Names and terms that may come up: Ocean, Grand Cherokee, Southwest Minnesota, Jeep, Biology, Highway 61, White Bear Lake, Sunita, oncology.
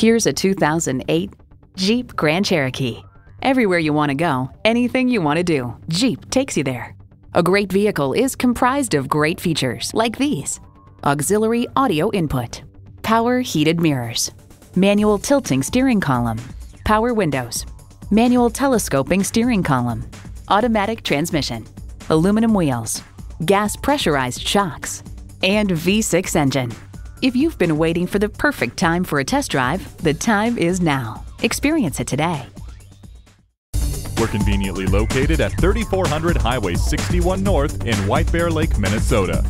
Here's a 2008 Jeep Grand Cherokee. Everywhere you want to go, anything you want to do, Jeep takes you there. A great vehicle is comprised of great features like these: auxiliary audio input, power heated mirrors, manual tilting steering column, power windows, manual telescoping steering column, automatic transmission, aluminum wheels, gas pressurized shocks, and V6 engine. If you've been waiting for the perfect time for a test drive, the time is now. Experience it today. We're conveniently located at 3400 Highway 61 North in White Bear Lake, Minnesota.